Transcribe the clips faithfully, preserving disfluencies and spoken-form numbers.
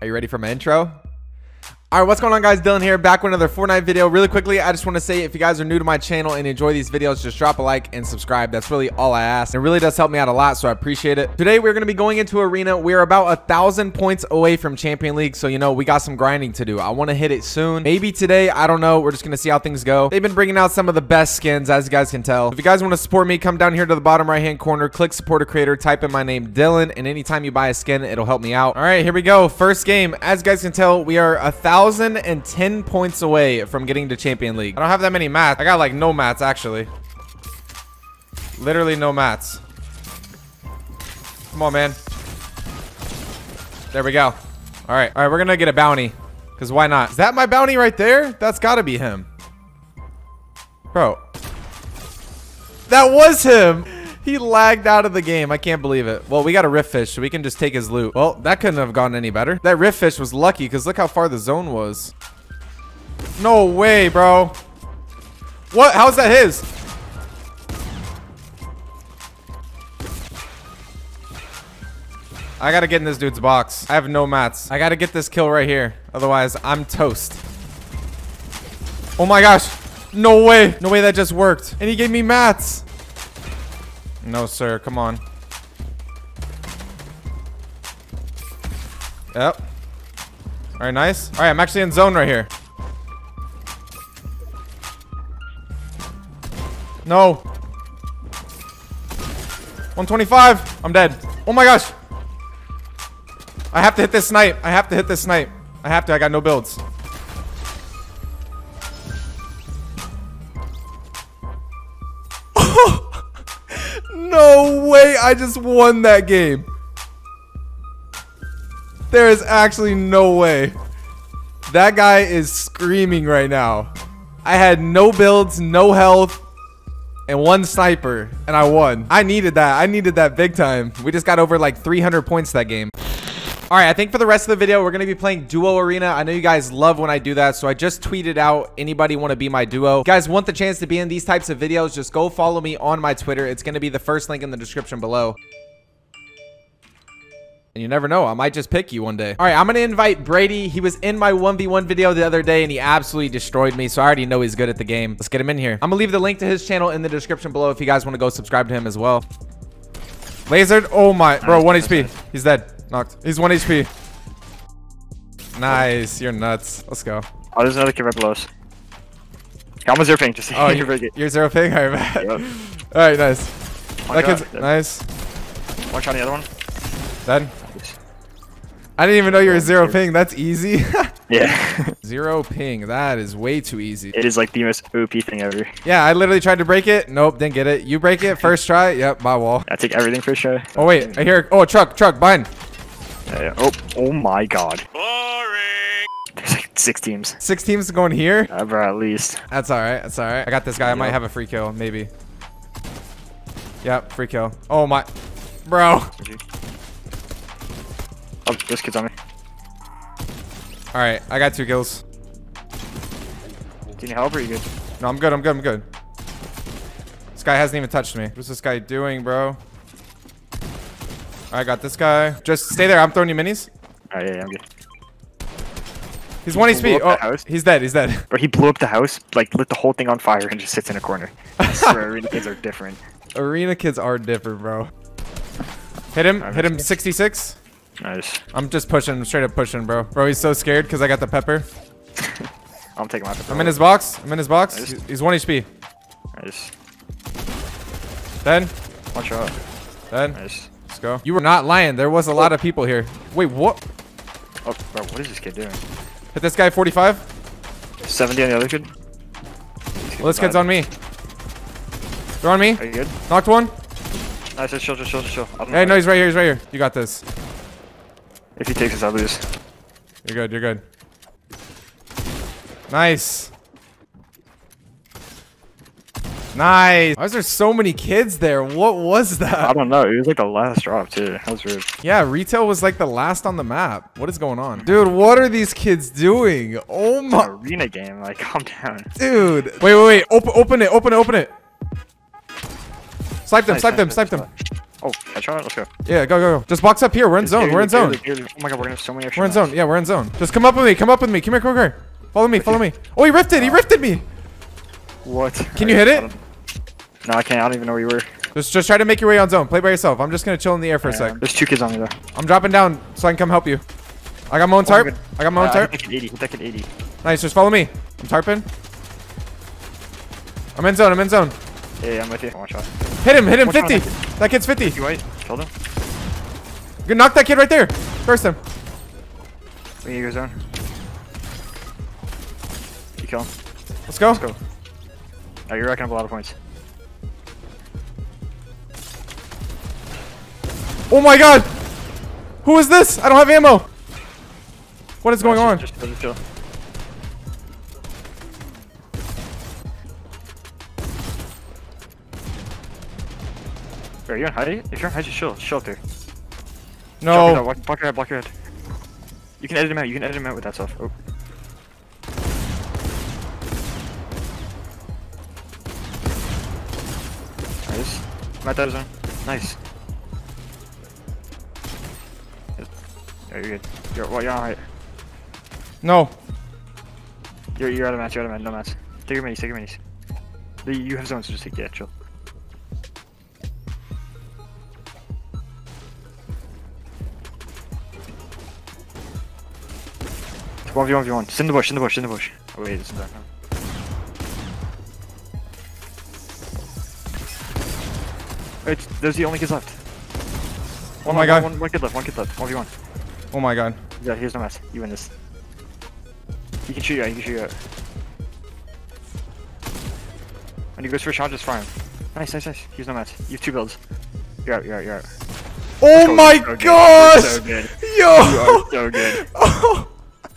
Are you ready for my intro? All right, what's going on, guys? Dylan here, back with another Fortnite video. Really quickly, I just want to say, if you guys are new to my channel and enjoy these videos, just drop a like and subscribe. That's really all I ask. It really does help me out a lot, so I appreciate it. Today, we're going to be going into Arena. We're about a thousand points away from Champion League, so, you know, we got some grinding to do. I want to hit it soon. Maybe today, I don't know. We're just going to see how things go. They've been bringing out some of the best skins, as you guys can tell. If you guys want to support me, come down here to the bottom right-hand corner, click support a creator, type in my name, Dylan, and anytime you buy a skin, it'll help me out. All right, here we go. First game. As you guys can tell, we are a thousand one thousand ten points away from getting to Champion League. I don't have that many mats. I got like no mats, actually. Literally no mats. Come on, man. There we go. All right. All right, we're going to get a bounty because why not? Is that my bounty right there? That's got to be him. Bro. That was him. He lagged out of the game. I can't believe it. Well, we got a rift fish, so we can just take his loot. Well, that couldn't have gone any better. That rift fish was lucky because look how far the zone was. No way, bro. What? How's that his? I got to get in this dude's box. I have no mats. I got to get this kill right here. Otherwise, I'm toast. Oh my gosh. No way. No way that just worked. And he gave me mats. No, sir. Come on. Yep. All right, nice. All right, I'm actually in zone right here. No. one twenty-five. I'm dead. Oh, my gosh. I have to hit this snipe. I have to hit this snipe. I have to. I got no builds. No way, I just won that game. There is actually no way. That guy is screaming right now. I had no builds, no health, and one sniper, and I won. I needed that. I needed that big time. We just got over like three hundred points that game. All right, I think for the rest of the video, we're going to be playing Duo Arena. I know you guys love when I do that, so I just tweeted out, anybody want to be my duo? If you guys want the chance to be in these types of videos, just go follow me on my Twitter. It's going to be the first link in the description below. And you never know, I might just pick you one day. All right, I'm going to invite Brady. He was in my one v one video the other day, and he absolutely destroyed me, so I already know he's good at the game. Let's get him in here. I'm going to leave the link to his channel in the description below if you guys want to go subscribe to him as well. Lasered. Oh, my. Bro, one H P. He's dead. Knocked. He's one H P. Nice. You're nuts. Let's go. Oh, there's another kid right below us. I'm a zero ping. Just oh, you're, you're zero ping? All right, man. Yep. All right, nice. One that kid's dead. Nice. One shot on the other one. Dead. I didn't even know you were zero ping. That's easy. Yeah. Zero ping. That is way too easy. It is like the most O P thing ever. Yeah, I literally tried to break it. Nope, didn't get it. You break it first try. Yep, my wall. I take everything first try. Oh, wait. I hear. Oh, truck, truck, bind. Uh, oh, oh my god. Boring. There's like six teams. Six teams going here? Uh, bro, at least. That's all right. That's all right. I got this guy. I might have a free kill. Maybe. Yep, free kill. Oh my. Bro. Oh, this kid's on me. All right. I got two kills. Do you need help or are you good? No, I'm good. I'm good. I'm good. This guy hasn't even touched me. What's this guy doing, bro? I got this guy. Just stay there. I'm throwing you minis. Oh, yeah, yeah, I'm good. He's he one H P. Oh, house. He's dead. He's dead. Bro, he blew up the house, like lit the whole thing on fire and just sits in a corner. I swear, Arena kids are different. Arena kids are different, bro. Hit him. Hit him sixty-six. Nice. I'm just pushing. Straight up pushing, bro. Bro, he's so scared because I got the pepper. I'm taking my pepper. I'm in his box. I'm in his box. Nice. He's one H P. Nice. Dead. One shot. Dead. Nice. Go. You were not lying. There was a lot of people here. Wait, what? Oh, bro, what is this kid doing? Hit this guy forty-five. seventy on the other kid. Well, this kid's on me. They're on me. Are you good? Knocked one. Nice. Just chill, just chill, just chill. Hey, no, he's right here. He's right here. You got this. If he takes us, I lose. You're good. You're good. Nice. Nice. Why is there so many kids there? What was that? I don't know. It was like the last drop too. That was rude. Yeah, retail was like the last on the map. What is going on? Dude, what are these kids doing? Oh my. It's an arena game. Like, calm down. Dude. Wait, wait, wait. Open, open it. Open it. Open it. Snipe them. Snipe them. Snipe them. Oh, I try it. Let's go. Yeah, go, go, go. Just box up here. We're in zone. Dude, we're in zone. Dude, dude, dude. Oh my god, we're gonna have so many extra. We're in zone. Yeah, we're in zone. Just come up with me. Come up with me. Come here, come here. Follow me. Follow me. Oh, he rifted. He rifted me. What? Can you hit it? No, I can't. I don't even know where you were. Just, just try to make your way on zone. Play by yourself. I'm just gonna chill in the air for a sec. There's two kids on me though. I'm dropping down so I can come help you. I got my own tarp. I got my own tarp. eighty. eighty. Nice. Just follow me. I'm tarping. I'm in zone. I'm in zone. Yeah, yeah, I'm with you. Watch out. Hit him, hit him, fifty. That kid's fifty. fifty white. Killed him. You can knock that kid right there. Burst him. We need to go zone. You kill him. Let's go. Let's go. Oh, you're racking up a lot of points. Oh my god! Who is this? I don't have ammo! What is no, going on? Just, just kill. Are you on hide? If you're on hide, just chill. Chill there. No. Chill, block, block your head, block your head. You can edit him out. You can edit him out with that stuff. Oh. Nice. I'm at that zone. Nice. There, you're good. You're, well, you're on hide. No. You're, you're out of match. You're out of match. No match. Take your minis. Take your minis. You have zones, so just take. Yeah, chill. one v one v one. Just in the bush, in the bush, in the bush. Oh wait, it's in the background. Wait, there's the only kids left. One, oh my one, god. One, one kid left, one kid left. one v one. Oh my god. Yeah, here's no mess. You win this. You can shoot you out, you can shoot you out. When he goes for a shot, just fire him. Nice, nice, nice. Here's no mess. You have two builds. You're out, you're out, you're out. Oh go, my so gosh! So good. Yo! You are so good. Oh.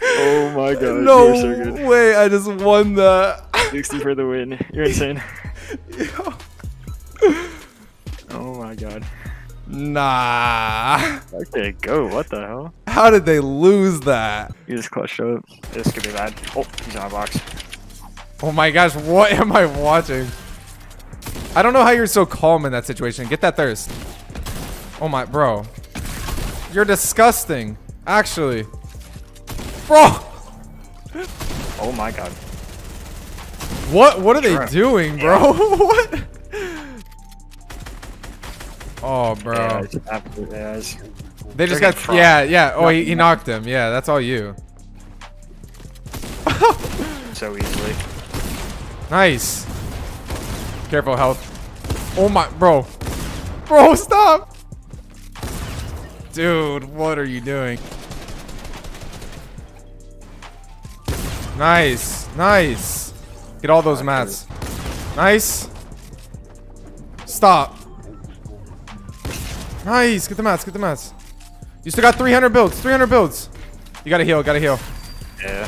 Oh my god, no you're so good. No way, I just won that. sixty for the win. You're insane. Yo. Oh my god. Nah. Where'd they go? What the hell? How did they lose that? You just clutched up. This could be bad. Oh, he's on a box. Oh my gosh, what am I watching? I don't know how you're so calm in that situation. Get that thirst. Oh my, bro. You're disgusting. Actually. Bro. Oh my god. What what are Trip. they doing, bro? Yeah. What? Oh bro. Yeah, yeah, just, they just got Trump. Yeah, yeah. Oh he, he knocked him. Yeah, that's all you. So easily. Nice. Careful health. Oh my bro. Bro, stop. Dude, what are you doing? Nice, nice. Get all those mats. Nice. Stop. Nice. Get the mats. Get the mats. You still got three hundred builds. three hundred builds. You gotta heal. Gotta heal. Yeah.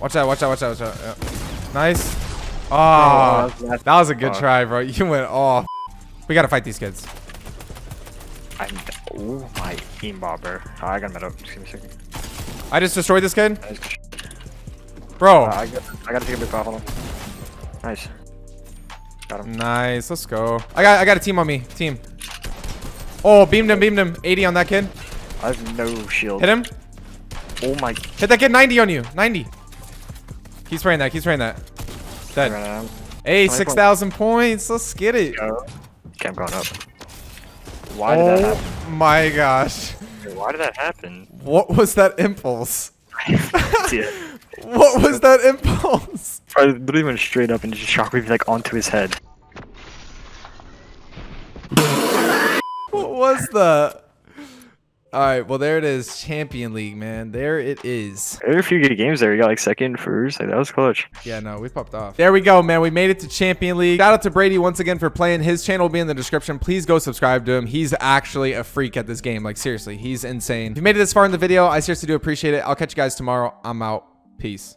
Watch out. Watch out. Watch out. Watch out. Yeah. Nice. Oh, that was a good try, bro. You went off. We gotta fight these kids. I'm. Oh my team bobber. Oh, I gotta met up. Just give me a second. I just destroyed this kid. Nice. Bro. Uh, I, got, I gotta take a big pop on him. Nice. Got him. Nice. Let's go. I got I got a team on me. Team. Oh, beamed him, beamed him. eighty on that kid. I have no shield. Hit him. Oh my. Hit that kid. ninety on you. ninety. Keep spraying that. Keep spraying that. Dead. Right, hey, six thousand points. Let's get it. Yo. Okay, I'm going up. Why oh did that happen? Oh my gosh. Why did that happen? What was that impulse? What was that impulse? I literally went straight up and just shockwave like onto his head. What was that? Alright, well there it is. Champion League, man. There it is. There were a few good games there. We got like second, first. Like, that was clutch. Yeah, no, we popped off. There we go, man. We made it to Champion League. Shout out to Brady once again for playing. His channel will be in the description. Please go subscribe to him. He's actually a freak at this game. Like, seriously, he's insane. If you made it this far in the video, I seriously do appreciate it. I'll catch you guys tomorrow. I'm out. Peace.